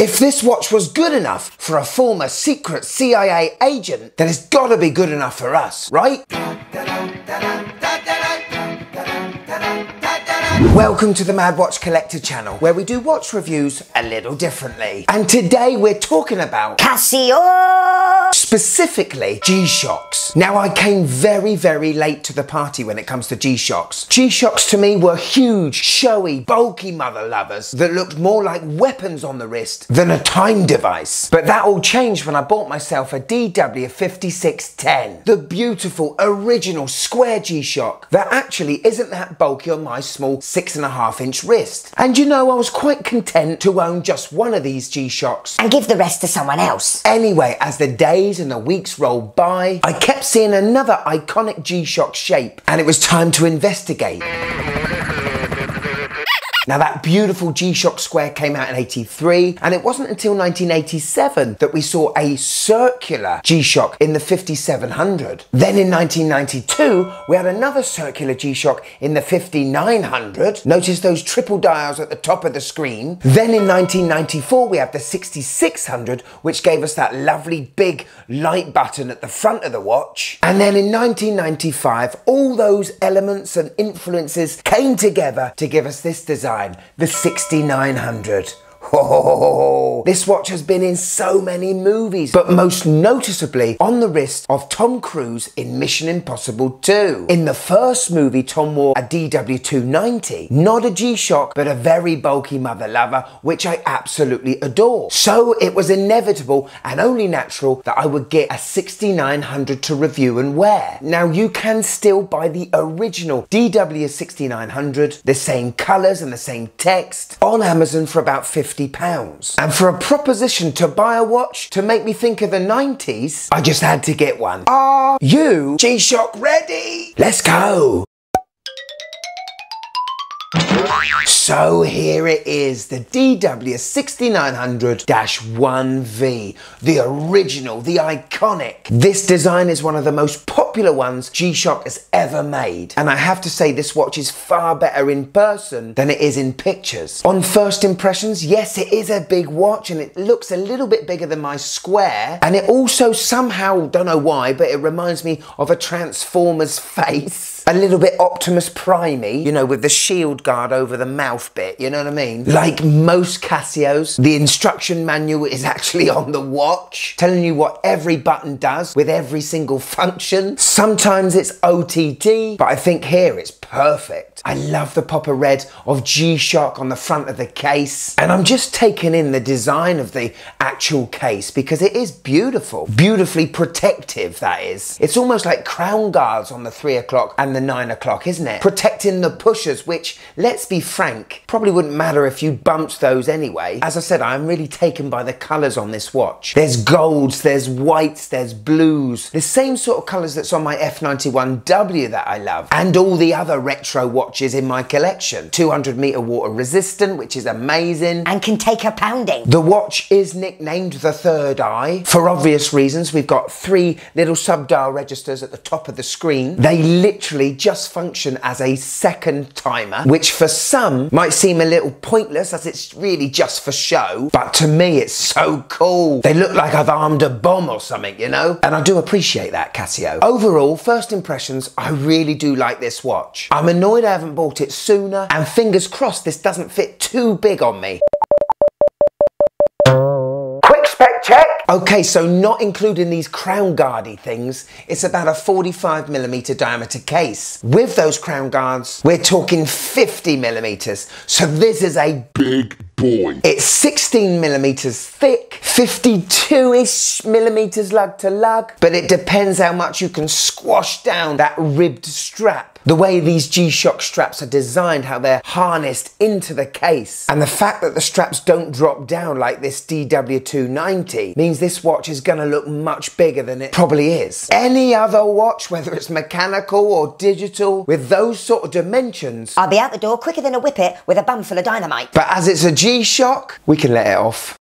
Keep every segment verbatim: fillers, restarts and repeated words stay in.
If this watch was good enough for a former secret C I A agent, then it's gotta be good enough for us, right? Welcome to the Mad Watch Collector channel, where we do watch reviews a little differently. And today we're talking about Casio! Specifically, G-Shocks. Now, I came very, very late to the party when it comes to G-Shocks. G-Shocks to me were huge, showy, bulky mother lovers that looked more like weapons on the wrist than a time device. But that all changed when I bought myself a D W fifty-six ten. The beautiful, original square G-Shock that actually isn't that bulky on my small six and a half inch wrist. And you know, I was quite content to own just one of these G-Shocks and give the rest to someone else. Anyway, as the days and the weeks rolled by, I kept seeing another iconic G-Shock shape, and it was time to investigate. Now, that beautiful G-Shock square came out in eighty-three, and it wasn't until nineteen eighty-seven that we saw a circular G-Shock in the fifty-seven hundred. Then in nineteen ninety-two, we had another circular G-Shock in the fifty-nine hundred. Notice those triple dials at the top of the screen. Then in nineteen ninety-four, we had the sixty-six hundred, which gave us that lovely big light button at the front of the watch. And then in nineteen ninety-five, all those elements and influences came together to give us this design, the sixty-nine hundred. Oh, this watch has been in so many movies, but most noticeably on the wrist of Tom Cruise in Mission Impossible two. In the first movie, Tom wore a D W two ninety, not a G-Shock, but a very bulky mother lover, which I absolutely adore. So it was inevitable and only natural that I would get a sixty-nine hundred to review and wear. Now, you can still buy the original D W sixty-nine hundred, the same colours and the same text, on Amazon for about fifty pounds. And for a proposition to buy a watch to make me think of the nineties, I just had to get one. Are you G-Shock ready? Let's go! So here it is, the D W sixty-nine hundred dash one V, the original, the iconic. This design is one of the most popular ones G-Shock has ever made, and I have to say this watch is far better in person than it is in pictures. On first impressions, yes, it is a big watch, and it looks a little bit bigger than my square, and it also somehow, don't know why, but it reminds me of a Transformers face. A little bit Optimus Primey, you know, with the shield guard over the mouth bit, you know what I mean? Like most Casios, the instruction manual is actually on the watch, telling you what every button does with every single function. Sometimes it's O T D, but I think here it's perfect. I love the copper red of G-Shock on the front of the case, and I'm just taking in the design of the actual case because it is beautiful. Beautifully protective, that is. It's almost like crown guards on the three o'clock and the nine o'clock, isn't it? Protecting the pushers, which, let's be frank, probably wouldn't matter if you bumped those anyway. As I said, I'm really taken by the colours on this watch. There's golds, there's whites, there's blues, the same sort of colours that's on my F ninety-one W that I love, and all the other retro watches in my collection. two hundred metre water resistant, which is amazing. And can take a pounding. The watch is nicknamed the Third Eye, for obvious reasons. We've got three little sub-dial registers at the top of the screen. They literally just function as a second timer, which for some might seem a little pointless as it's really just for show, but to me it's so cool. They look like I've armed a bomb or something, you know? And I do appreciate that, Casio. Overall, first impressions, I really do like this watch. I'm annoyed I haven't bought it sooner, and fingers crossed this doesn't fit too big on me. Check. Okay, so not including these crown guardy things, it's about a forty-five millimeter diameter case. With those crown guards, we're talking fifty millimeters. So this is a big boy. It's sixteen millimeters thick, fifty-two-ish millimeters lug to lug, but it depends how much you can squash down that ribbed strap. The way these G-Shock straps are designed, how they're harnessed into the case, and the fact that the straps don't drop down like this D W two ninety means this watch is going to look much bigger than it probably is. Any other watch, whether it's mechanical or digital, with those sort of dimensions, I'll be out the door quicker than a whippet with a bum full of dynamite. But as it's a G-Shock, we can let it off.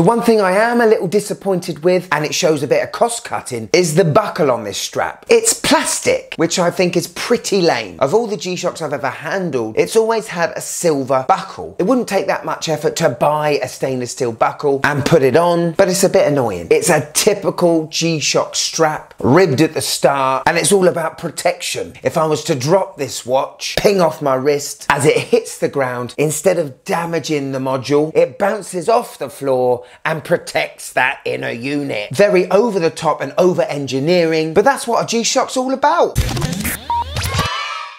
The one thing I am a little disappointed with, and it shows a bit of cost cutting, is the buckle on this strap. It's plastic, which I think is pretty lame. Of all the G-Shocks I've ever handled, it's always had a silver buckle. It wouldn't take that much effort to buy a stainless steel buckle and put it on, but it's a bit annoying. It's a typical G-Shock strap, ribbed at the start, and it's all about protection. If I was to drop this watch, ping off my wrist, as it hits the ground, instead of damaging the module, it bounces off the floor and protects that inner unit. Very over the top and over engineering, but that's what a G-Shock's all about.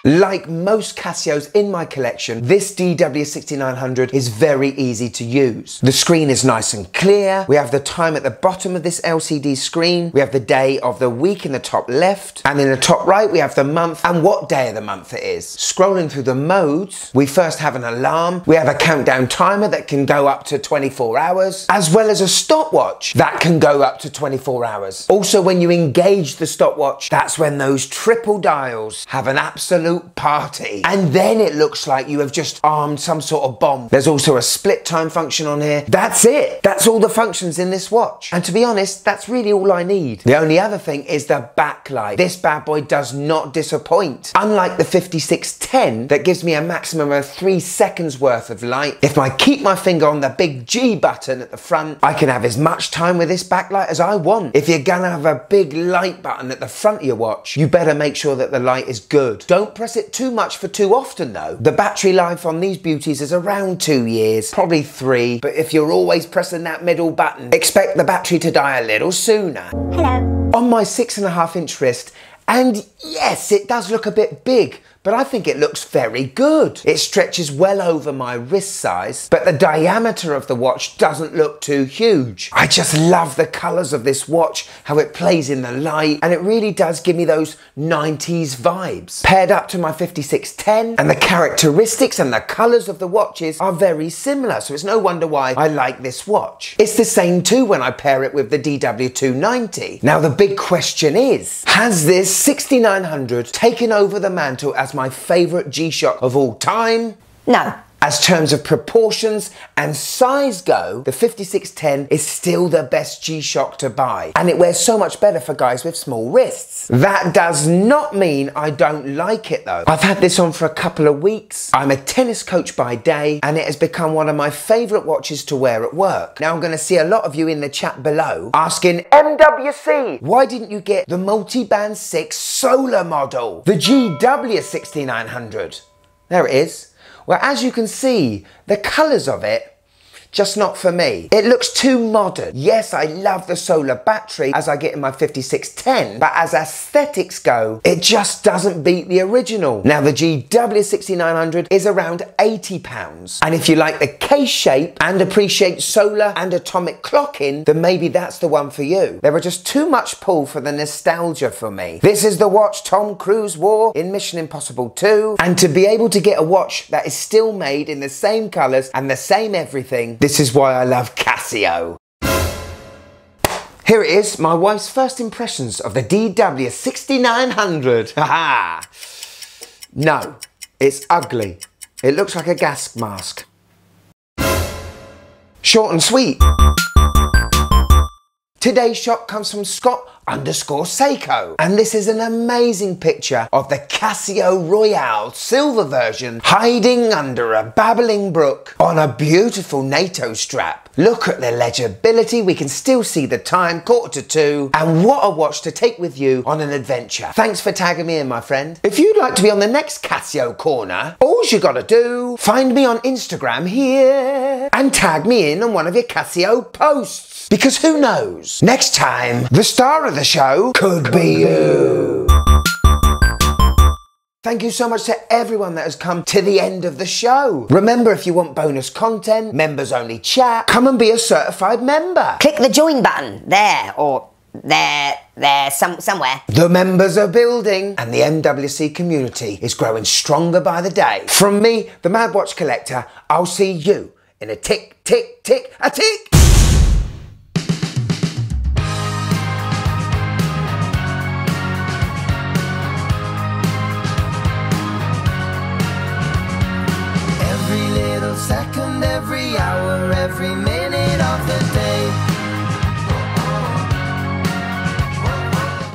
Like most Casios in my collection, this D W sixty-nine hundred is very easy to use. The screen is nice and clear. We have the time at the bottom of this L C D screen. We have the day of the week in the top left. And in the top right, we have the month and what day of the month it is. Scrolling through the modes, we first have an alarm. We have a countdown timer that can go up to twenty-four hours, as well as a stopwatch that can go up to twenty-four hours. Also, when you engage the stopwatch, that's when those triple dials have an absolute party, and then it looks like you have just armed some sort of bomb. There's also a split time function on here. That's it. That's all the functions in this watch, and to be honest, that's really all I need. The only other thing is the backlight. This bad boy does not disappoint. Unlike the fifty-six ten that gives me a maximum of three seconds worth of light, if I keep my finger on the big G button at the front, I can have as much time with this backlight as I want. If you're gonna have a big light button at the front of your watch, you better make sure that the light is good. Don't press it too much for too often though. The battery life on these beauties is around two years, probably three, but if you're always pressing that middle button, expect the battery to die a little sooner. Hello. On my six and a half inch wrist, and yes, it does look a bit big, but I think it looks very good. It stretches well over my wrist size, but the diameter of the watch doesn't look too huge. I just love the colors of this watch, how it plays in the light, and it really does give me those nineties vibes. Paired up to my fifty-six ten, and the characteristics and the colors of the watches are very similar, so it's no wonder why I like this watch. It's the same too when I pair it with the D W two ninety. Now the big question is, has this sixty-nine hundred taken over the mantle as my favourite G-Shock of all time? No. As terms of proportions and size go, the fifty-six ten is still the best G-Shock to buy, and it wears so much better for guys with small wrists. That does not mean I don't like it though. I've had this on for a couple of weeks. I'm a tennis coach by day, and it has become one of my favourite watches to wear at work. Now I'm going to see a lot of you in the chat below asking, M W C, why didn't you get the multi-band six solar model? The G W sixty-nine hundred. There it is. Well, as you can see, the colours of it, just not for me. It looks too modern. Yes, I love the solar battery as I get in my fifty-six ten, but as aesthetics go, it just doesn't beat the original. Now the G W sixty-nine hundred is around eighty pounds, and if you like the case shape and appreciate solar and atomic clocking, then maybe that's the one for you. There were just too much pull for the nostalgia for me. This is the watch Tom Cruise wore in Mission Impossible two, and to be able to get a watch that is still made in the same colours and the same everything, this is why I love Casio. Here it is, my wife's first impressions of the D W sixty-nine hundred. Haha! No, it's ugly. It looks like a gas mask. Short and sweet. Today's shot comes from Scott underscore Seiko, and this is an amazing picture of the Casio Royale silver version hiding under a babbling brook on a beautiful NATO strap. Look at the legibility, we can still see the time, quarter to two, and what a watch to take with you on an adventure. Thanks for tagging me in, my friend. If you'd like to be on the next Casio Corner, all you gotta do, find me on Instagram here and tag me in on one of your Casio posts. Because who knows? Next time, the star of the show could be you. Thank you so much to everyone that has come to the end of the show. Remember, if you want bonus content, members only chat, come and be a certified member. Click the join button there, or there, there, some, somewhere. The members are building, and the M W C community is growing stronger by the day. From me, the Mad Watch Collector, I'll see you in a tick, tick, tick, a tick. Every minute